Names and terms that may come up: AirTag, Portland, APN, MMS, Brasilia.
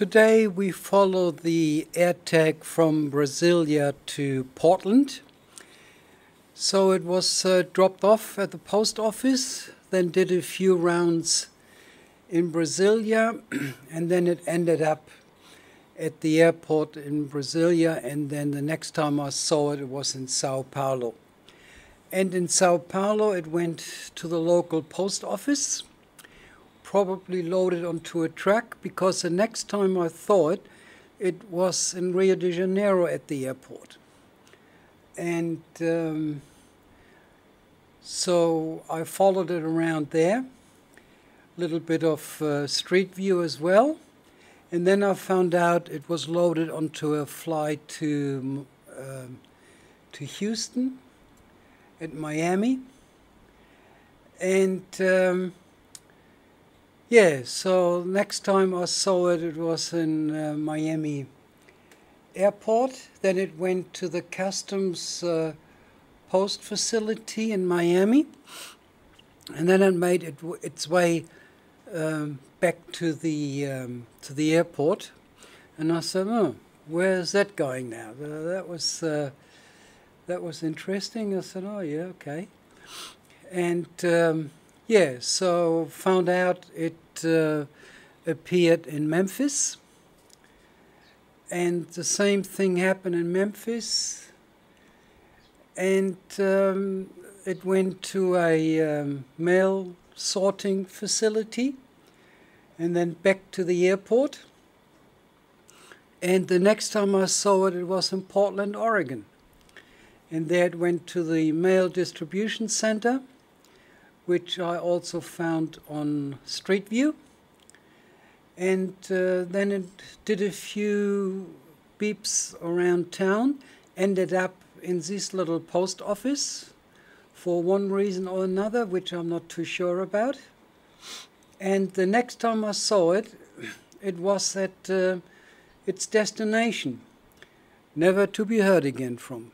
Today we follow the AirTag from Brasilia to Portland. So it was dropped off at the post office, then did a few rounds in Brasilia, and then it ended up at the airport in Brasilia, and then the next time I saw it, it was in Sao Paulo. And in Sao Paulo it went to the local post office, probably loaded onto a truck, because the next time I saw it, it was in Rio de Janeiro at the airport. And so I followed it around there, a little bit of street view as well. And then I found out it was loaded onto a flight to Houston, at Miami. And yeah, so next time I saw it, it was in Miami airport. Then it went to the customs post facility in Miami. And then it made its way back to the airport. And I said, oh, where is that going now? That was interesting. I said, oh yeah, okay. And yeah, so found out it appeared in Memphis. And the same thing happened in Memphis. And it went to a mail sorting facility and then back to the airport. And the next time I saw it, it was in Portland, Oregon. And there it went to the mail distribution center, which I also found on Street View. And then it did a few beeps around town, ended up in this little post office for one reason or another, which I'm not too sure about. And the next time I saw it, it was at its destination, never to be heard again from.